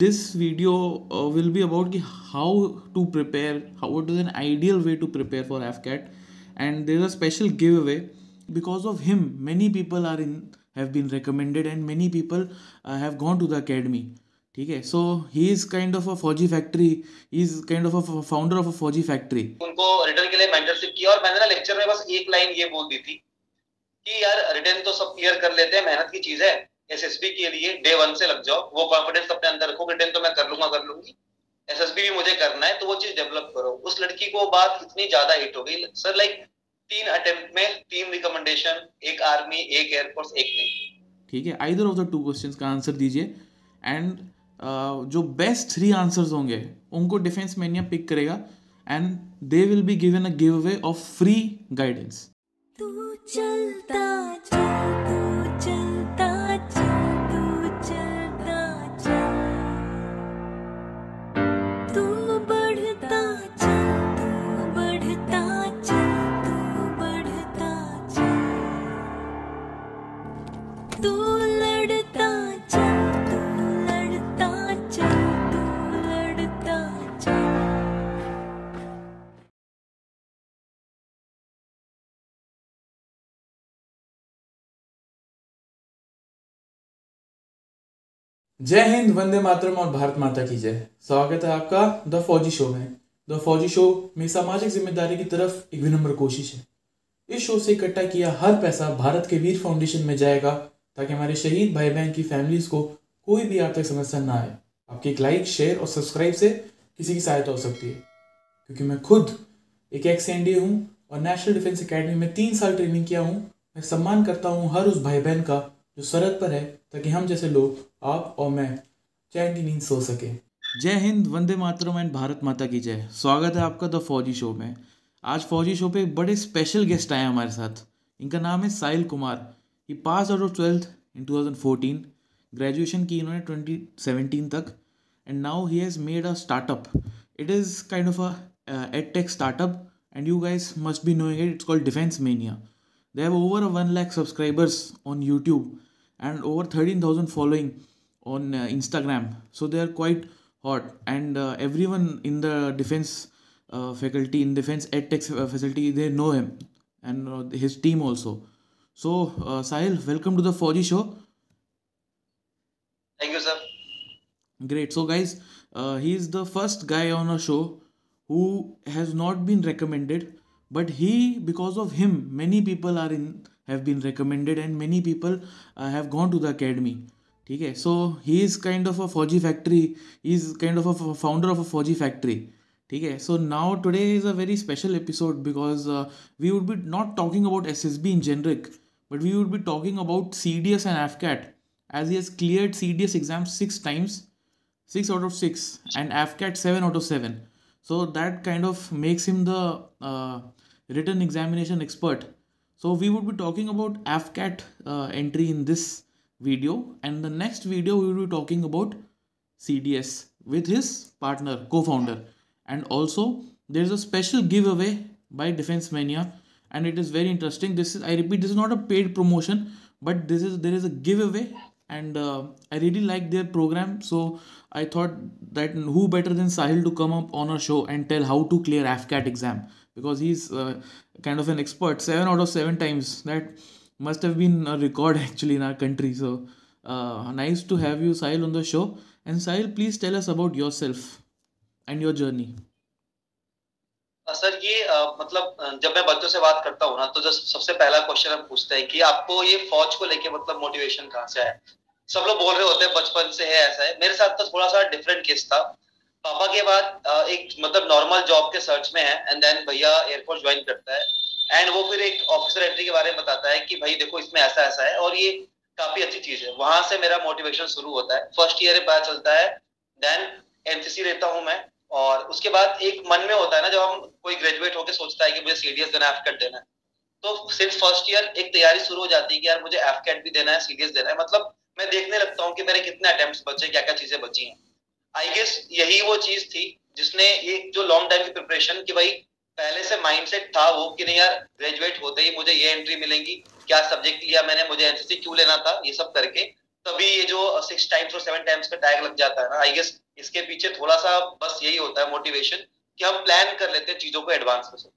This video will be about how to prepare, what is an ideal way to prepare for AFCAT, and there is a special giveaway. Because of him, many people have been recommended and many people have gone to the academy. Okay, so he is kind of a Fauji Factory. He is kind of a founder of a Fauji Factory. उनको return के लिए mentorship की और मैंने ना lecture में बस एक लाइन ये बोल दी थी कि यार रिटर्न तो सब क्लियर कर लेते हैं, मेहनत की चीज है, एसएसबी के लिए डे वन से लग जाओ, वो कॉन्फिडेंस अपने अंदर रखो, रिटर्न तो मैं कर लूंगा कर लूंगी, एसएसबी भी मुझे करना है, तो वो चीज डेवलप करो। उस लड़की को बात इतनी ज्यादा हिट हो गई सर, लाइक 3 अटेम्प्ट में 3 रिकमेंडेशन, एक आर्मी, एक एयरफोर्स, एक नेवी। ठीक है, either of the two questions का आंसर दीजिए एंड जो बेस्ट 3 आंसर्स होंगे उनको डिफेंस मैनिया पिक करेगा and they will be given a give away of free guidance. तू चलता जा, जय हिंद, वंदे मातरम और भारत माता की जय। स्वागत है आपका द फौजी शो में। द फौजी शो में सामाजिक जिम्मेदारी की तरफ एक विनम्र कोशिश है। इस शो से इकट्ठा किया हर पैसा भारत के वीर फाउंडेशन में जाएगा ताकि हमारे शहीद भाई बहन की फैमिलीज को कोई भी आर्थिक समस्या ना आए। आपके एक लाइक, शेयर और सब्सक्राइब से किसी की सहायता हो सकती है, क्योंकि मैं खुद एक XND हूँ और नेशनल डिफेंस अकेडमी में 3 साल ट्रेनिंग किया हूँ। मैं सम्मान करता हूँ हर उस भाई बहन का जो सरहद पर है, ताकि हम जैसे लोग, आप और मैं, चैन की नींद सो सके। जय हिंद, वंदे मातरम एंड भारत माता की जय। स्वागत है आपका द फौजी शो में। आज फौजी शो पे एक बड़े स्पेशल गेस्ट आए हैं हमारे साथ। इनका नाम है साहिल कुमार। ये pass out of 12th in 2014, graduation की इन्होंने 2017 तक, and now he has made a startup. It is kind of a edtech startup and you guys must be knowing it. It's called Defence Mania. They have over 1 lakh subscribers on YouTube and over 13,000 following on Instagram. So they are quite hot, and everyone in the defense faculty, in defense edtech facility, they know him and his team also. So Sahil, welcome to the Fauji Show. Thank you, sir. Great. So guys, he is the first guy on our show who has not been recommended. But he, because of him, many people have been recommended and many people have gone to the academy. Okay, so he is kind of a Fauji Factory. He is kind of a founder of a Fauji Factory. Okay, so now today is a very special episode because we would be not talking about SSB in generic, but we would be talking about CDS and AFCAT, as he has cleared CDS exams 6 times, 6 out of 6, and AFCAT 7 out of 7. So that kind of makes him the written examination expert. So we would be talking about AFCAT entry in this video, and the next video we will be talking about CDS with his partner, co-founder. And also there is a special giveaway by Defence Mania, and it is very interesting. This is, I repeat, this is not a paid promotion, but there is a giveaway. And I really like their program, so I thought that who better than Sahil to come up on our show and tell how to clear AFCAT exam, because he's kind of an expert. 7 out of 7 times, that must have been a record actually in our country. So nice to have you, Sahil, on the show. And Sahil, please tell us about yourself and your journey. Sir ये मतलब जब मैं बच्चों से बात करता हूँ ना, तो जो सबसे पहला क्वेश्चन हम पूछते हैं कि आपको ये फौज को लेके मतलब मोटिवेशन कहाँ से आया। सब लोग बोल रहे होते हैं बचपन से है, ऐसा है। मेरे साथ तो थोड़ा सा डिफरेंट केस था। पापा के बाद एक मतलब नॉर्मल जॉब के सर्च में है, एंड देन भैया एयरफोर्स ज्वाइन करता है, एंड वो फिर एक ऑफिसर एंट्री के बारे में बताता है कि भाई देखो इसमें ऐसा ऐसा है और ये काफी अच्छी चीज है। वहां से मेरा मोटिवेशन शुरू होता है। फर्स्ट ईयर में पता चलता है, देन NCC लेता हूँ मैं, और उसके बाद एक मन में होता है ना, जब हम कोई ग्रेजुएट होकर सोचता है कि मुझे CDS देना है, AFCAT देना है, तो सिर्फ फर्स्ट ईयर एक तैयारी शुरू हो जाती है कि यार मुझे AFCAT भी देना है, CDS देना है। मतलब मैं देखने लगता हूँ कि मेरे कितने अटेम्प्ट्स बचे, क्या क्या चीजें बची हैं। आई गेस यही वो चीज थी जिसने एक जो लॉन्ग टाइम की प्रिपरेशन की, भाई पहले से माइंडसेट था वो कि नहीं यार ग्रेजुएट होते ही मुझे ये एंट्री मिलेंगी, क्या सब्जेक्ट लिया मैंने, मुझे NCC क्यों लेना था, ये सब करके तभी ये जो 6 टाइम्स और 7 टाइम्स का टैग लग जाता है ना, आई गेस इसके पीछे थोड़ा सा बस यही होता है मोटिवेशन कि हम प्लान कर लेते हैं चीजों को एडवांस में।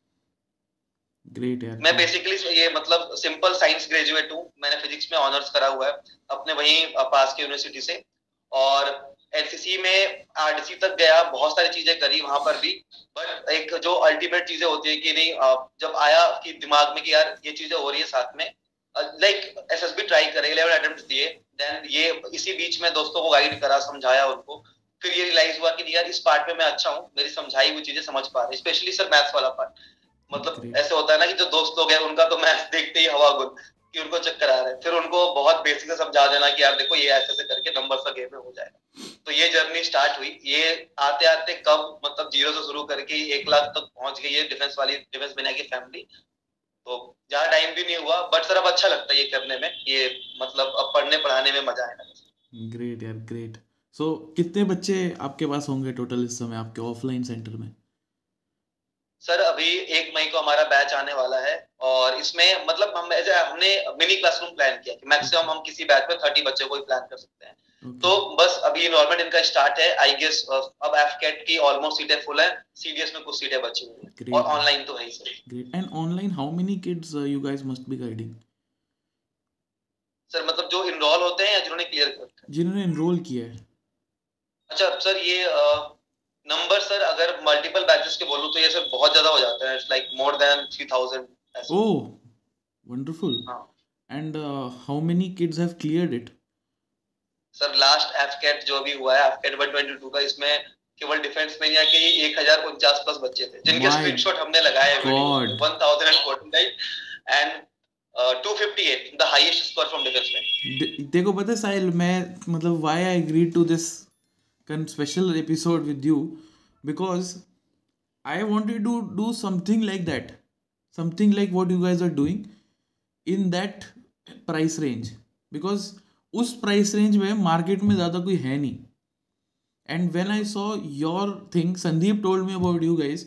ग्रेट यार, मैं बेसिकली ये मतलब सिंपल साइंस ग्रेजुएट हूँ, मैंने फिजिक्स में ऑनर्स करा हुआ है अपने वहीं पास की यूनिवर्सिटी से, और एनसीसी में आरडीसी तक गया, बहुत सारी चीजें करी वहां पर भी, बट एक जो अल्टीमेट चीजें होती है कि नहीं, जब आया कि दिमाग में कि यार ये चीजें हो रही है साथ में, लाइक एसएसबी ट्राई करे, 11 अटेम्प्ट्स दिए, देन ये इसी बीच में दोस्तों को गाइड करा, समझाया उनको, फिर ये रियलाइज हुआ कि यार इस पार्ट में मैं अच्छा हूँ, मेरी समझाई हुई चीजें समझ पा रही, स्पेशली सर मैथ्स वाला पार्ट, मतलब ऐसे होता है ना कि जो दोस्त लोग हैं उनका तो मैथ्स देखते ही हवा गुल कि उनको चक्कर आ रहे हैं, फिर उनको बहुत बेसिक से समझा देना कि यार देखो ये ऐसे ऐसे करके नंबर सा गेम में हो जाएगा। तो ये जर्नी स्टार्ट हुई, ये आते आते कब मतलब 0 से शुरू करके 1 लाख तक पहुंच गई है डिफेंस वाली, डिफेंस बना की फैमिली, तो ज्यादा टाइम भी नहीं हुआ, बट सर अब अच्छा लगता है ये करने में, ये मतलब अब पढ़ने पढ़ाने में मजा आएगा। ग्रेट यार, ग्रेट। सो कितने बच्चे आपके पास होंगे टोटल इस समय आपके ऑफलाइन सेंटर में? सर अभी 1 मई को हमारा बैच आने वाला है, और इसमें मतलब हमने मिनी क्लासरूम प्लान किया कि मैक्सिमम हम किसी बैच में 30 बच्चों को ही प्लान कर सकते हैं। तो बस अभी एनरोलमेंट इनका स्टार्ट है, आई गेस अब एफकेट की ऑलमोस्ट सीटें फुल हैं, सीडीएस में कुछ सीटें बची हुई हैं, और ऑनलाइन तो है ही sir. Great. And online how many kids you guys must be guiding? Sir मतलब जो एनरोल होते हैं या जिन्होंने क्लियर किया, जिन्होंने एनरोल किया है। अच्छा सर, ये नंबर सर अगर मल्टीपल बैचेस के बोलूं तो ये सर बहुत ज्यादा हो जाता है, it's like more than 3000। Oh wonderful. And how many kids have cleared it? Sir last AFCAT जो भी हुआ है, एफकेट 122 का, इसमें केवल डिफेंस मेनिया के ही 1049 प्लस बच्चे थे, जिनके स्क्रीनशॉट हमने लगाए हैं video 1049 and 258 the highest score from defence में। देखो पता है साहिल, मैं मतलब why I agreed to this special episode with you, because I wanted to do something like that, something like what you guys are doing in that price range, because उस price range में market में ज़्यादा कोई है नहीं, and when I saw your thing, Sandeep told me about you guys,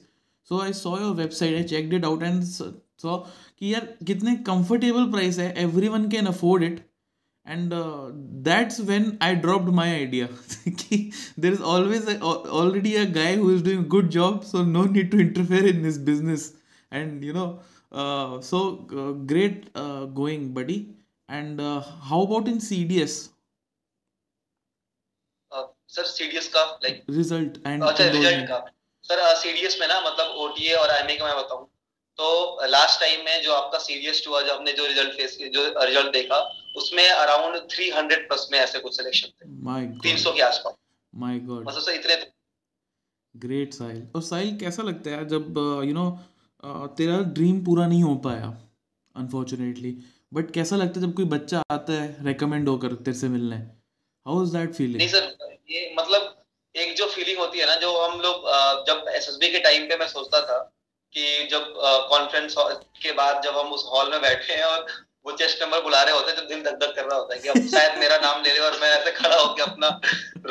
so I saw your website, I checked it out and saw कि यार कितने comfortable price है, everyone can afford it. And that's when I dropped my idea. There is always already a guy who is doing good job, so no need to interfere in his business. And you know, great going, buddy. And how about in CDS? Sir, CDS ka like result and result ka. Sir, CDS में ना मतलब OTA और IMA का मैं बताऊँ तो last time में जो आपका सीरियस हुआ, जो हमने जो रिजल्ट फेस जो रिजल्ट देखा उसमें अराउंड 300 प्लस में ऐसे कुछ सिलेक्शन थे, 300 के आसपास। माय गॉड, मतलब सर इतने। ग्रेट साहिल। और साहिल कैसा लगता है जब यू नो तेरा ड्रीम पूरा नहीं हो पाया अनफॉर्चुनेटली, बट कैसा लगता है जब कोई बच्चा आता है रेकमेंड होकर तेरे से मिलने, हाउ इज दैट फीलिंग? नहीं सर, ये मतलब एक जो फीलिंग होती है ना, जो हम लोग जब एसएसबी के टाइम पे मैं सोचता था कि जब कॉन्फ्रेंस के बाद जब हम उस हॉल में बैठे हैं और वो चेस्ट नंबर बुला रहे होते हैं, तो दिल धक धक कर रहा होता है कि अब शायद मेरा नाम ले ले और मैं ऐसे खड़ा होकर अपना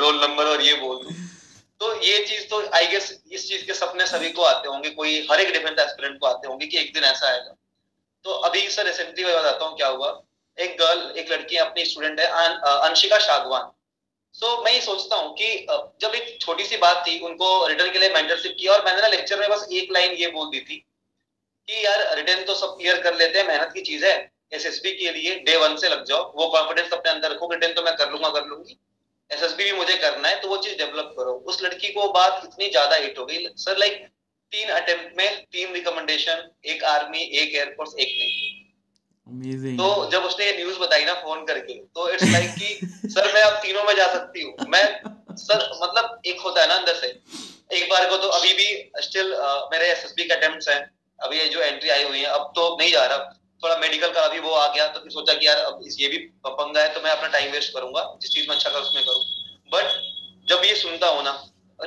रोल नंबर और ये बोल दूं। तो ये चीज तो आई गेस इस चीज के सपने सभी को आते होंगे, कोई हर एक डिफेंस एस्पिरेंट को आते होंगे कि एक दिन ऐसा आएगा। तो अभी सर रिसेंटली मैं बताता हूँ क्या हुआ। एक गर्ल, एक लड़की अपनी स्टूडेंट है, अंशिका शागवान। So, मैं ये सोचता हूँ कि जब एक छोटी सी बात थी, उनको रिटर्न के लिए मेंटरशिप किया, और मैंने ना लेक्चर में बस एक लाइन ये बोल दी थी कि यार रिटर्न तो सब क्लियर कर लेते हैं, मेहनत की चीज है, एसएसबी के लिए डे 1 से लग जाओ, वो कॉन्फिडेंस अपने अंदर रखो, रिटर्न तो मैं कर लूंगी, एसएसबी भी मुझे करना है, तो वो चीज डेवलप करो। उस लड़की को बात इतनी ज्यादा हिट हो गई सर, लाइक 3 अटेम्प्ट में 3 रिकमेंडेशन, 1 आर्मी, 1 एयरफोर्स, 1 नहीं। Amazing. तो जब उसने ये न्यूज़ बताई ना फोन करके, तो इट्स लाइक कि सर मैं अब तीनों में जा सकती हूँ। मैं सर मतलब एक होता है ना अंदर से, एक बार को तो अभी भी स्टिल मेरे एसएसबी के अटेम्प्ट्स हैं, अभी जो एंट्री आई हुई है, अब तो नहीं जा रहा, थोड़ा मेडिकल का अभी वो आ गया, तो फिर सोचा कि यार अब ये भी पंगा है, तो मैं अपना टाइम वेस्ट करूंगा, जिस चीज में अच्छा कर उसमें करूँ। बट जब ये सुनता हूँ ना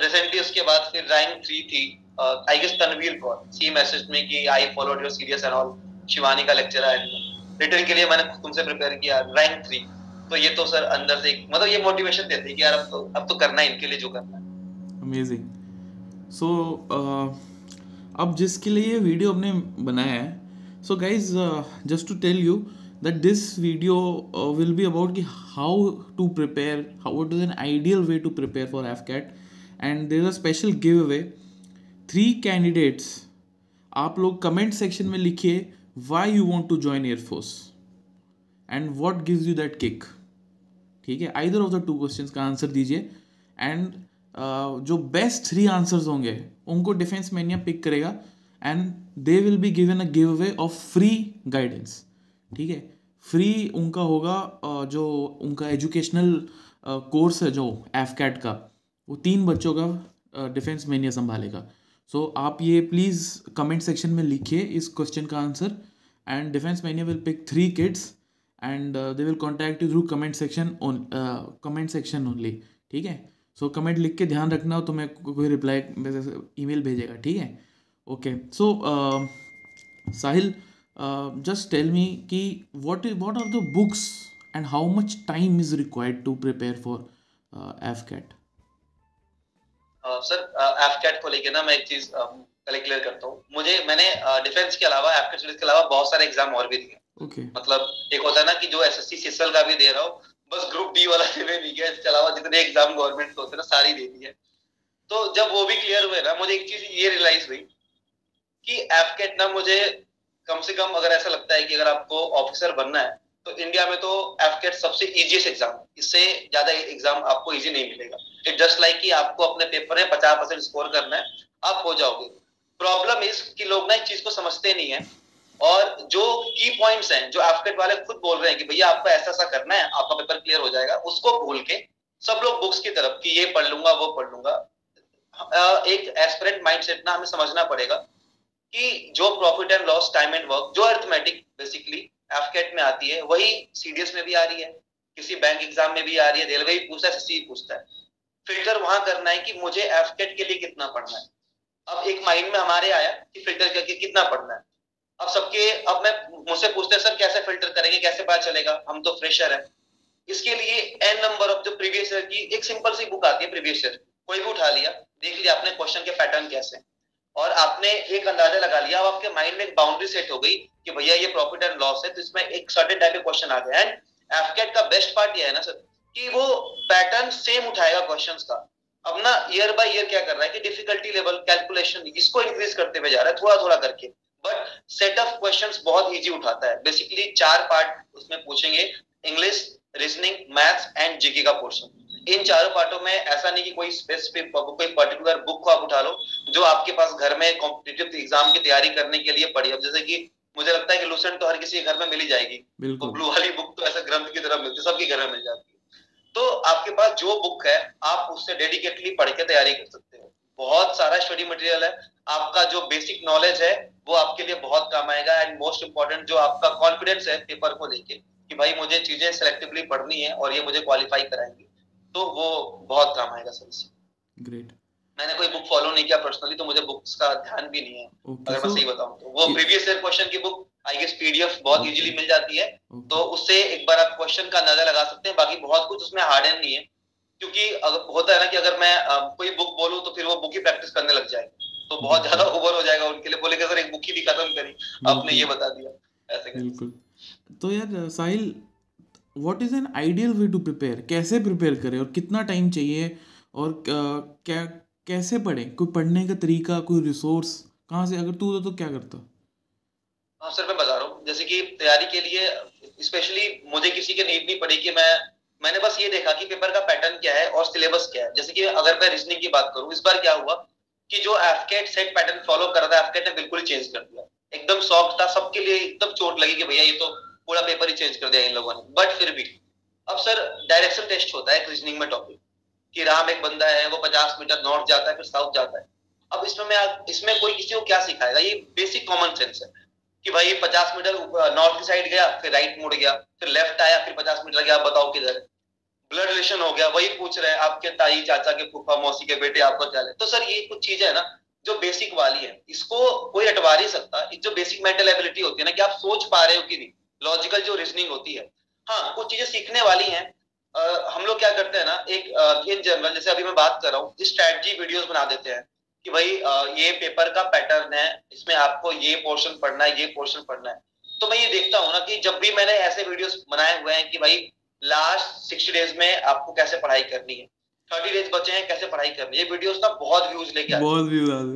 रिसेंटली, उसके बाद फिर रैंक 3 थी, I guess Tanvir Kaur, C message में कि I followed your serious and all, Shivani का लेक्चर आया, रिटर्न के लिए मैंने तुमसे प्रिपेयर किया, रैंक 3। तो ये तो सर अंदर से मतलब ये मोटिवेशन देते हैं कि यार अब तो करना है इनके लिए जो करना है। अमेजिंग। सो अब जिसके लिए ये वीडियो हमने बनाया है, so guys just to tell you that this video will be about how to prepare, what is an ideal way to prepare for AFCAT. And there is a special giveaway. 3 candidates. आप लोग comment section में लिखिए why you want to join Air Force and what gives you that kick. ठीक है, either of the two questions का answer दीजिए and जो best 3 answers होंगे उनको डिफेंस मैनिया पिक करेगा and they will be given a give away of free guidance. ठीक है, फ्री उनका होगा जो उनका एजुकेशनल कोर्स है जो एफकैट का, वो 3 बच्चों का डिफेंस मैनिया संभालेगा. सो आप ये प्लीज़ कमेंट सेक्शन में लिखिए इस क्वेश्चन का answer and defence mania will pick 3 kids and they will contact you through comment section only. ठीक है, सो कमेंट लिख के ध्यान रखना, तो मैं कोई रिप्लाई ईमेल भेजेगा. ठीक है, okay. So Sahil, just tell me कि what are the books and how much time is required to prepare for AFCAT. Sir, AFCAT को लेके ना मैं एक चीज क्लियर करता हूँ. मैंने डिफेंस के अलावा एफकैट सीरीज के अलावा बहुत सारे एग्जाम और भी दिए. Okay. मतलब एक होता है ना कि जो एसएससी सीएसएल का भी दे रहा हूँ, बस ग्रुप बी वाला नहीं गया, इसके अलावा जितने एग्जाम गवर्नमेंट होते हैं ना सारी दे दी है. तो जब वो भी क्लियर हुए ना, मुझे एक चीज ये रियलाइज हुई कि एफकेट ना, मुझे कम से कम अगर ऐसा लगता है कि अगर आपको ऑफिसर बनना है तो इंडिया में तो एफकेट सबसे इजीएस्ट एग्जाम, इससे ज्यादा एग्जाम आपको इजी नहीं मिलेगा. इट जस्ट लाइक कि आपको अपने पेपर में 50% स्कोर करना है, आप हो जाओगे. प्रॉब्लम इज कि लोग ना इस चीज को समझते नहीं है और जो की पॉइंट्स हैं जो एफकेट वाले खुद बोल रहे हैं कि भैया आपको ऐसा ऐसा करना है, आपका पेपर क्लियर हो जाएगा, उसको भूल के सब लोग बुक्स की तरफ कि ये पढ़ लूंगा वो पढ़ लूंगा. एक एस्पिरेंट माइंडसेट ना हमें समझना पड़ेगा कि जो profit and loss, time and work, जो अरिथमेटिक बेसिकली एफकेट में आती है, वही सीडीएस में भी आ रही है, किसी बैंक एग्जाम में भी आ रही है, रेलवे भी पूछता है, एसएससी भी पूछता है. फिल्टर वहां करना है कि मुझे एफकेट के लिए कितना पढ़ना है. अब एक माइंड में हमारे आया कि फिल्टर करके कितना पढ़ना है. अब सबके, अब मैं, मुझसे पूछते हैं सर कैसे फिल्टर करेंगे, कैसे पता चलेगा, हम तो फ्रेशर हैं. इसके लिए n नंबर ऑफ जो प्रीवियस ईयर की एक सिंपल सी बुक आती है, प्रीवियस ईयर कोई भी उठा लिया, देख लिया आपने क्वेश्चन के पैटर्न कैसे हैं और आपने एक अंदाजा लगा लिया. अब आपके माइंड में एक बाउंड्री सेट हो गई कि भैया ये प्रॉफिट एंड लॉस है, तो इसमें एक सर्टेन टाइप के क्वेश्चन आ गए. एंड एफकेट का बेस्ट पार्ट ये है ना सर कि वो पैटर्न सेम उठाएगा क्वेश्चन का. अब ना ईयर बाय ईयर क्या कर रहा है कि डिफिकल्टी लेवल, कैलकुलेशन, इसको इंक्रीज करते हुए जा रहा है थोड़ा थोड़ा करके, बट सेट ऑफ क्वेश्चंस बहुत इजी उठाता है. बेसिकली 4 पार्ट उसमें पूछेंगे, English, reasoning, maths and GK का पोर्शन. इन 4 पार्टों में ऐसा नहीं कि कोई स्पेसिफिक, कोई पर्टिकुलर बुक को आप उठा लो जो आपके पास घर में कॉम्पिटिटिव एग्जाम की तैयारी करने के लिए पड़ी. अब जैसे कि मुझे लगता है कि लूसेंट तो हर किसी के घर में मिली जाएगी, तो ब्लू वाली बुक तो ऐसा ग्रंथ की तरह मिलती है, सबके घर में मिल जाती है. तो आपके पास जो बुक है आप उससे डेडिकेटली पढ़ के तैयारी कर सकते हो. बहुत सारा स्टडी मटेरियल है, आपका जो बेसिक नॉलेज है वो आपके लिए बहुत काम आएगा. एंड मोस्ट इम्पोर्टेंट जो आपका कॉन्फिडेंस है पेपर को लेके कि भाई मुझे चीजें सेलेक्टिवली पढ़नी है और ये मुझे क्वालिफाई कराएंगी, तो वो बहुत काम आएगा सर. ग्रेट. मैंने कोई बुक फॉलो नहीं किया पर्सनली, तो मुझे बुक्स का ध्यान भी नहीं है. अगर मैं सही बताऊं तो वो प्रीवियस ईयर क्वेश्चन की बुक आई गेस पीडीएफ बहुत इजीली मिल जाती है, तो उससे एक बार आप क्वेश्चन का अंदाजा लगा सकते हैं. बाकी बहुत कुछ उसमें हार्ड एंड नहीं है, क्योंकि होता है ना कि अगर मैं कोई बुक बोलूं तो फिर वो बुक ही प्रैक्टिस करने लग जाएगी, तो बहुत ज्यादा ओवर हो जाएगा उनके लिए, बोलेगा सर एक बुक ही खत्म करी, आपने ये बता दिया ऐसे करके. बिल्कुल. तो यार Sahil, what is an ideal way to prepare, कैसे प्रिपेयर करें और कितना टाइम चाहिए और क्या कैसे पढ़े, कोई पढ़ने का तरीका, कोई रिसोर्स कहाँ से, अगर तू तो क्या करता. हाँ सर, मैं बता रहा हूँ जैसे कि तैयारी के लिए स्पेशली मुझे किसी की नीड नहीं पड़ी कि मैंने बस ये देखा कि पेपर का पैटर्न क्या है और सिलेबस क्या है. जैसे कि अगर मैं रीजनिंग की बात करूं, इस बार क्या हुआ कि जो एफकेट सेट पैटर्न फॉलो कर रहा था एफकेट ने बिल्कुल चेंज कर दिया. एकदम सॉफ्ट था, सबके लिए एकदम चोट लगी कि भैया ये तो पूरा पेपर ही चेंज कर दिया इन लोगों ने. बट फिर भी अब सर डायरेक्शन टेस्ट होता है रीजनिंग में, टॉपिक कि राम एक बंदा है, वो 50 मीटर नॉर्थ जाता है फिर साउथ जाता है. अब इसमें कोई किसी को क्या सिखाएगा, ये बेसिक कॉमन सेंस है कि भाई 50 मीटर नॉर्थ की साइड गया, फिर राइट मुड़ गया, फिर लेफ्ट आया, फिर 50 मीटर गया, बताओ किधर है. ब्लड रिलेशन हो गया, वही पूछ रहे हैं आपके ताई, चाचा के, फूफा, मौसी के बेटे, आपका क्या है. तो सर ये कुछ चीजें है ना जो बेसिक वाली है, इसको कोई रटवा नहीं सकता. जो बेसिक मेंटल एबिलिटी होती है ना कि आप सोच पा रहे हो कि नहीं, लॉजिकल जो रीजनिंग होती है. हाँ, कुछ चीजें सीखने वाली हैं. हम लोग क्या करते हैं ना, एक इन जनरल जैसे अभी मैं बात कर रहा हूँ, स्ट्रैटेजी वीडियोज बना देते हैं कि भाई ये पेपर का पैटर्न है, इसमें आपको ये पोर्शन पढ़ना है, ये पोर्शन पढ़ना है. तो मैं ये देखता हूँ ना कि जब भी मैंने ऐसे वीडियोस बनाए हुए हैं कि भाई लास्ट 60 डेज में आपको कैसे पढ़ाई करनी है, 30 डेज बचे हैं कैसे पढ़ाई करनी है, ये वीडियोस ना बहुत व्यूज लेके आती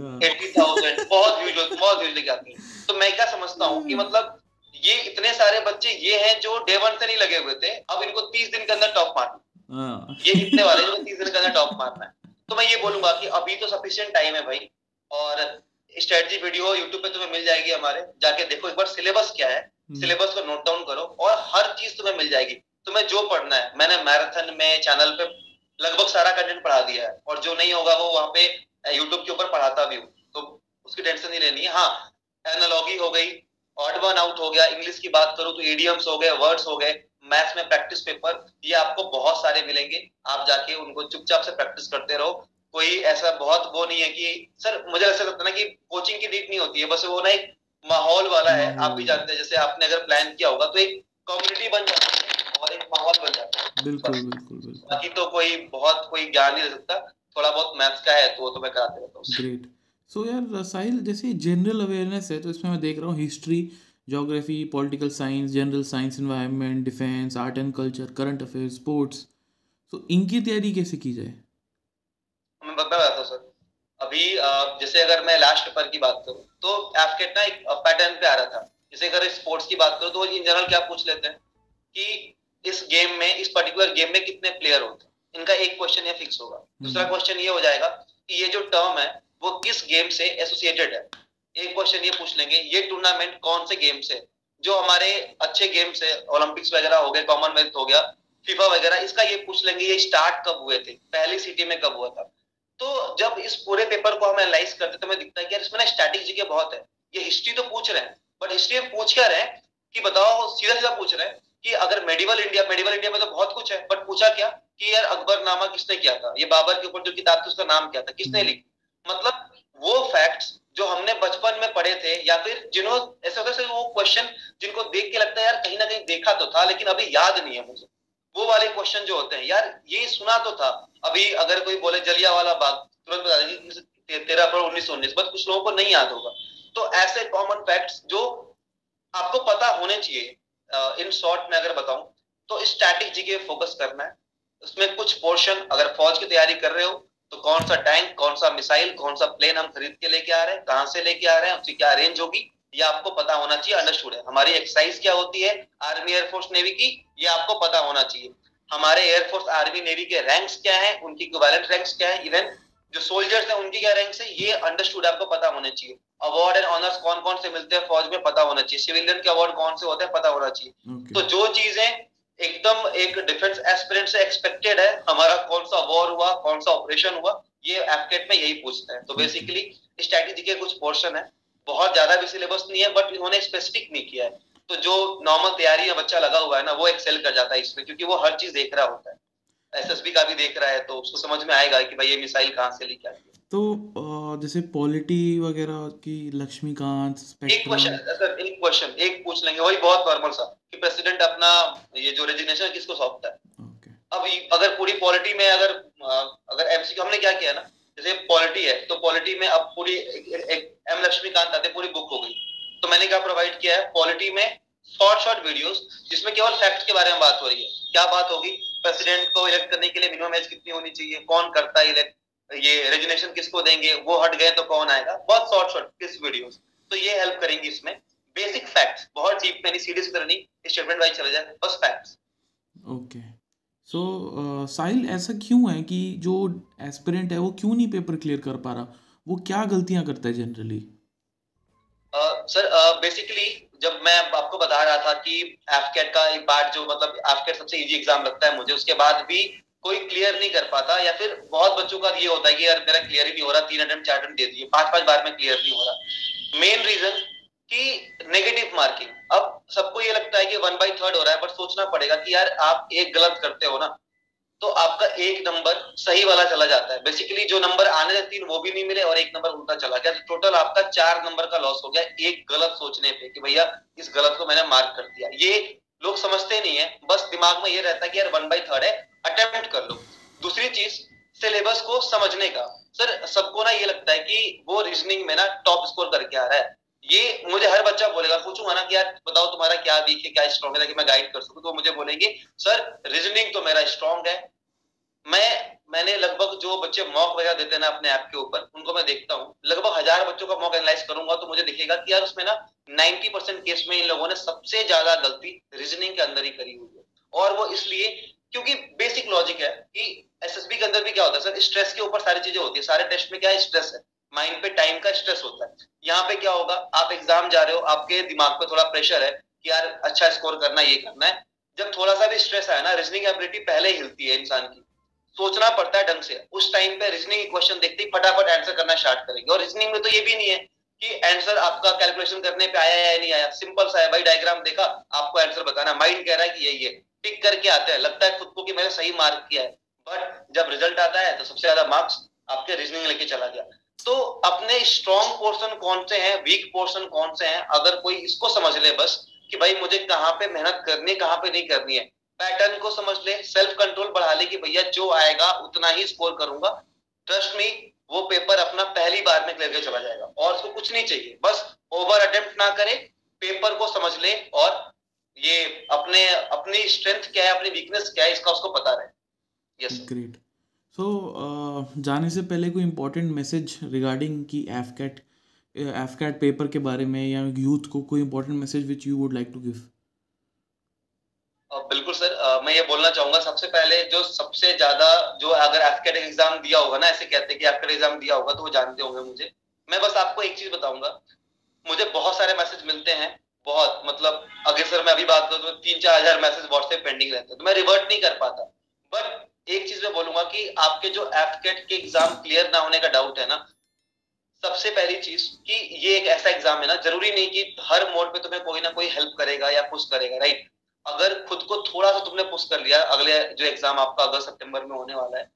है, 80,000 बहुत व्यूज लेके आती है। तो मैं क्या समझता हूँ कि मतलब ये इतने सारे बच्चे ये हैं जो डे वन से नहीं लगे हुए थे, अब इनको 30 दिन के अंदर टॉप मारना, ये इतने वाले जो 30 दिन के अंदर टॉप मारना है। तो मैं ये बोलूंगा कि अभी तो सफिशिएंट टाइम है भाई, और स्ट्रेटजी वीडियो यूट्यूब पे तुम्हें मिल जाएगी हमारे, जाके देखो एक बार सिलेबस क्या है, सिलेबस को नोट डाउन करो और हर चीज तुम्हें मिल जाएगी, तुम्हें जो पढ़ना है। मैंने मैराथन में चैनल पे लगभग सारा कंटेंट पढ़ा दिया है, और जो नहीं होगा वो वहाँ पे यूट्यूब के ऊपर पढ़ाता भी हूँ, तो उसकी टेंशन नहीं लेनी है। हाँ, एनालॉजी हो गई, ऑड वन आउट हो गया, इंग्लिश की बात करो तो इडियम्स हो गए, वर्ड्स हो गए, मैथ्स में प्रैक्टिस पेपर, ये आपको बहुत सारे मिलेंगे, आप जाके उनको चुपचाप से प्रैक्टिस करते रहो। कोई ऐसा बहुत वो नहीं है कि सर मुझे ऐसा लगता है ना कि कोचिंग की नीड नहीं होती है, बस वो ना एक माहौल वाला है, आप भी जानते हैं जैसे आपने अगर प्लान किया होगा तो एक कम्युनिटी बन जाती है और एक माहौल बन जाता है। बिल्कुल बिल्कुल, बाकी तो कोई ज्ञान नहीं दे सकता, थोड़ा बहुत मैथ्स का है तो वो तो मैं कराते रहता हूँ। ग्रेट। सो यार साहिल, जैसे जनरल अवेयरनेस है तो इसमें मैं देख रहा हूँ history, geography, political science, general science, environment, defence, art and culture, current affairs, sports, तो इनकी तैयारी कैसे की जाए? मैं बता रहा था सर, अभी जैसे अगर मैं लास्ट पेपर की बात करूँ तो एफकेट ना एक पैटर्न पे आ रहा था, जैसे अगर स्पोर्ट्स की बात करूँ तो इन जनरल क्या पूछ लेते हैं कि इस गेम में, इस पर्टिकुलर गेम में कितने प्लेयर होते हैं, इनका एक क्वेश्चन ये फिक्स होगा। दूसरा क्वेश्चन ये हो जाएगा कि ये जो टर्म है वो किस गेम से एसोसिएटेड है, एक क्वेश्चन ये पूछ लेंगे। ये टूर्नामेंट कौन से गेम से, जो हमारे अच्छे गेम्स है, ओलंपिक्स वगैरह हो गए, कॉमनवेल्थ हो गया, फीफा वगैरह, इसका ये पूछ लेंगे ये स्टार्ट कब हुए थे, पहली सिटी में कब हुआ था। तो जब इस पूरे पेपर को हम एनालाइज करते तो हमें दिखता है कि यार इसमें ना स्ट्रैटेजी के बहुत है। ये हिस्ट्री तो पूछ रहे हैं, बट हिस्ट्री पूछ क्या रहे हैं कि बताओ, सीधा सीधा पूछ रहे हैं कि अगर मेडिवल इंडिया में तो बहुत कुछ है, बट पूछा क्या कि यार अकबरनामा किसने किया था, ये बाबर के ऊपर जो किताब थी उसका नाम क्या था, किसने लिखी। मतलब वो फैक्ट्स जो हमने बचपन में पढ़े थे या फिर जिन्हों ऐसे होता है वो क्वेश्चन जिनको देख के लगता है यार कहीं ना कहीं देखा तो था लेकिन अभी याद नहीं है मुझे, वो वाले क्वेश्चन जो होते हैं यार ये सुना तो था। अभी अगर कोई बोले जलिया वाला बाग तुरंत बता देगी 13 अप्रैल 1919, बट कुछ लोगों को नहीं याद होगा। तो ऐसे कॉमन फैक्ट्स जो आपको पता होने चाहिए, इन शॉर्ट में अगर बताऊं तो स्टैटिक जीके फोकस करना है। उसमें कुछ पोर्शन, अगर फौज की तैयारी कर रहे हो तो कौन सा टैंक, कौन सा मिसाइल, कौन सा प्लेन हम खरीद के लेके आ रहे हैं, कहाँ से लेके आ रहे हैं, उसकी क्या रेंज होगी, ये आपको पता होना चाहिए। अंडरस्टूड है। हमारी एक्सरसाइज क्या होती है आर्मी एयरफोर्स नेवी की, ये आपको पता होना चाहिए। हमारे एयरफोर्स आर्मी नेवी के रैंक्स क्या है, उनकी इक्विवेलेंट रैंक्स क्या है, इवन जो सोल्जर्स हैं उनकी क्या रैंक्स है, ये अंडरस्टूड आपको पता होने चाहिए। अवार्ड एंड ऑनर्स कौन कौन से मिलते हैं फौज में, पता होना चाहिए। सिविलियन के अवार्ड कौन से होते हैं, पता होना चाहिए। तो जो चीजें एकदम एक डिफेंस एस्पिरेंट से एक्सपेक्टेड है, हमारा कौन सा वॉर हुआ, कौन सा ऑपरेशन हुआ, ये एफकेट में यही पूछते हैं। तो बेसिकली स्ट्रेटेजी के कुछ पोर्शन है, बहुत ज्यादा भी सिलेबस नहीं है, बट इन्होंने स्पेसिफिक नहीं किया है, तो जो नॉर्मल तैयारी में बच्चा लगा हुआ है ना वो एक्सेल कर जाता है इसमें, क्योंकि वो हर चीज देख रहा होता है, एसएसबी का भी देख रहा है, तो उसको समझ में आएगा कि भाई ये मिसाइल कहाँ से लेके आई है। तो जैसे पॉलिटी वगैरह की लक्ष्मीकांत एक क्वेश्चन पूछ लेंगे, वही बहुत नॉर्मल सा कि प्रेसिडेंट अपना ये जो रेजिग्नेशन किसको सौंपता है। अब अगर पूरी पॉलिटी में अगर एमसीक्यू हमने क्या किया ना, जैसे पॉलिटी है तो पॉलिटी में अब पूरी एम लक्ष्मीकांत आते पूरी बुक हो गई, तो मैंने क्या प्रोवाइड किया है पॉलिटी में शॉर्ट वीडियोस जिसमें केवल फैक्ट के बारे में बात हो रही है। क्या बात होगी, प्रेसिडेंट को इलेक्ट करने के लिए मिनिमम एज कितनी होनी चाहिए, कौन करता है इलेक्ट, ये रेजिग्नेशन किसको देंगे, वो हट गए तो कौन आएगा, बहुत शॉर्ट किस वीडियोस, तो ये हेल्प करेंगी इसमें। बेसिक फैक्ट्स, बहुत डीप में नहीं, सीरीज में नहीं, स्टेटमेंट वाइज चले जाए, बस फैक्ट्स। ओके। सो साहिल, ऐसा क्यों है कि जो एस्पिरेंट है वो क्यों नहीं पेपर क्लियर कर पा रहा, वो क्या गलतियां करता है जनरली? सर बेसिकली जब मैं आपको बता रहा था कि एफकेट का एक बार जो मतलब एफकेट सबसे इजी एग्जाम लगता है मुझे, उसके बाद भी कोई क्लियर नहीं कर पाता, या फिर बहुत बच्चों का ये होता है कि यार मेरा क्लियर ही नहीं हो रहा, 3 अटेम्प्ट 4 अटेम्प्ट दे दिए, 5-5 बार में क्लियर नहीं हो रहा। मेन रीजन कि नेगेटिव मार्किंग। अब सबको ये लगता है कि 1/3 हो रहा है, बट सोचना पड़ेगा कि यार आप एक गलत करते हो ना तो आपका 1 नंबर सही वाला चला जाता है। बेसिकली जो नंबर आने थे 3 वो भी नहीं मिले और 1 नंबर उल्टा चला गया, तो टोटल आपका 4 नंबर का लॉस हो गया एक गलत सोचने पे कि भैया इस गलत को मैंने मार्क कर दिया। ये लोग समझते नहीं है, बस दिमाग में ये रहता है कि यार 1/3 है, अटेम्प्ट कर लो। दूसरी चीज सिलेबस को समझने का। सर सबको ना ये लगता है कि वो रीजनिंग में ना टॉप स्कोर करके आ रहा है, ये मुझे हर बच्चा बोलेगा, पूछूंगा ना कि यार बताओ तुम्हारा क्या वीक है, क्या स्ट्रॉन्ग है, ताकि मैं गाइड कर सकूं, तो मुझे बोलेंगे सर रीजनिंग तो मेरा स्ट्रॉन्ग है। मैंने लगभग जो बच्चे मॉक वगैरह देते हैं ना अपने ऐप के ऊपर, उनको मैं देखता हूँ, लगभग 1000 बच्चों का मॉक एनालाइज करूंगा तो मुझे दिखेगा कि यार उसमें ना 90% केस में इन लोगों ने सबसे ज्यादा गलती रीजनिंग के अंदर ही करी हुई है। और वो इसलिए क्योंकि बेसिक लॉजिक है कि एसएसबी के अंदर भी क्या होता है सर, स्ट्रेस के ऊपर सारी चीजें होती है, सारे टेस्ट में क्या है स्ट्रेस है, माइंड पे टाइम का स्ट्रेस होता है। यहाँ पे क्या होगा, आप एग्जाम जा रहे हो, आपके दिमाग पे थोड़ा प्रेशर है कि यार अच्छा स्कोर करना, ये करना है। जब थोड़ा सा भी स्ट्रेस आया ना, रीजनिंग एबिलिटी पहले ही हिलती है, इंसान की सोचना पड़ता है ढंग से, उस टाइम पे रीजनिंग क्वेश्चन देखते ही फटाफट आंसर करना स्टार्ट करेंगे। और रीजनिंग में तो ये भी नहीं है कि आंसर आपका कैलकुलेशन करने पे आया या नहीं आया, सिंपल सा है भाई डायग्राम देखा, आपको आंसर बताना, माइंड कह रहा है कि यही है, टिक करके आते हैं, लगता है खुद को कि मैंने सही मार्क किया है, बट जब रिजल्ट आता है तो सबसे ज्यादा मार्क्स आपके रीजनिंग लेके चला गया। तो अपने स्ट्रॉन्ग पोर्शन कौन से हैं, वीक पोर्शन कौन से हैं, अगर कोई इसको समझ ले बस कि भाई मुझे कहाँ पे मेहनत करनी है, कहाँ पे नहीं करनी है, पैटर्न को समझ ले, सेल्फ कंट्रोल बढ़ा ले कि भैया जो आएगा उतना ही स्कोर करूंगा, ट्रस्ट मी वो पेपर अपना पहली बार में क्लियर चला जाएगा। और उसको कुछ नहीं चाहिए, बस ओवर अटेम्प्ट ना करे, पेपर को समझ ले और ये अपनी स्ट्रेंथ क्या है, अपनी वीकनेस क्या है, इसका उसको पता रहे। Yes great. तो जाने से पहले कोई इम्पोर्टेंट मैसेज रिगार्डिंग कि एफकैट पेपर के बारे में या यूथ को कोई important message which you would like to give? बिल्कुल सर, मैं ये बोलना चाहूंगा सबसे पहले सबसे ज्यादा अगर एफकैट एग्जाम दिया होगा ना, ऐसे कहते हैं कि एफकैट एग्जाम दिया होगा तो वो जानते होंगे मुझे। मैं बस आपको एक चीज बताऊंगा, मुझे बहुत सारे मैसेज मिलते हैं, बहुत मतलब अगर सर मैं अभी बात करूँ तो 3-4 हज़ार मैसेज व्हाट्सएप पेंडिंग रहते हैं, तो मैं रिवर्ट नहीं कर पाता। बट एक चीज मैं बोलूंगा कि आपके जो एफकेट के एग्जाम क्लियर ना होने का डाउट है ना, सबसे पहली चीज कि ये एक ऐसा एग्जाम है ना, जरूरी नहीं कि हर मोड पे तुम्हें कोई ना कोई हेल्प करेगा या पुश करेगा, राइट। अगर खुद को थोड़ा सा तुमने पुश कर लिया, अगले जो एग्जाम आपका अगस्त सितंबर में होने वाला है,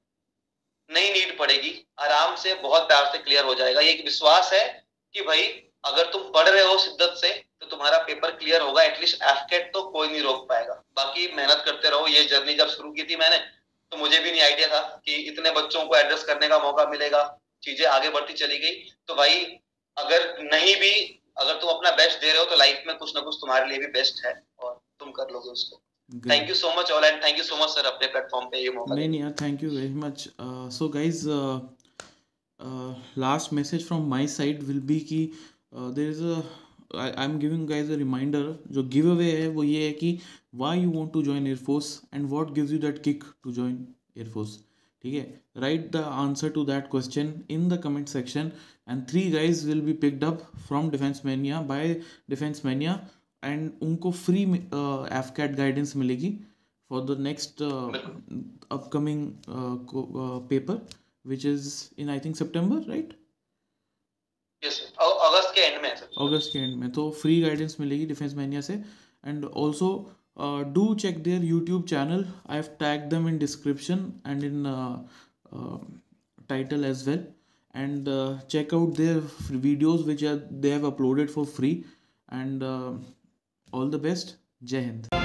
नहीं नीड पड़ेगी, आराम से बहुत प्यार से क्लियर हो जाएगा। ये एक विश्वास है कि भाई अगर तुम पढ़ रहे हो शिद्दत से तो तुम्हारा पेपर क्लियर होगा, एटलीस्ट एफकेट तो कोई नहीं रोक पाएगा। बाकी मेहनत करते रहो, ये जर्नी जब शुरू की थी मैंने तो मुझे भी नहीं आइडिया था कि इतने बच्चों को एड्रेस करने का मौका मिलेगा, चीजें आगे बढ़ती चली गई। तो भाई अगर तुम अपना बेस्ट दे रहे हो तो लाइफ में कुछ ना कुछ तुम्हारे लिए भी बेस्ट है और तुम कर लोगे उसको। Thank you so much all and thank you so much sir अपने प्लेटफॉर्म पे ये मौका। नहीं यार, thank you very much. So guys, last message from my side will be कि there is I am giving guys a reminder, जो give away है वो ये है कि why you want to join air force and what gives you that kick to join air force. ठीक है, right the answer to that question in the comment section and 3 guys will be picked up from defence mania by defence mania and उनको free AFCAT guidance मिलेगी for the next upcoming paper which is in I think September, right, अगस्त के end में, अगस्त के end में। तो free guidance मिलेगी डिफेंस मैनिया से and also do check their YouTube channel, I have tag them in description and in title as well and check out their videos which they have uploaded for free and all the best. जय हिंद।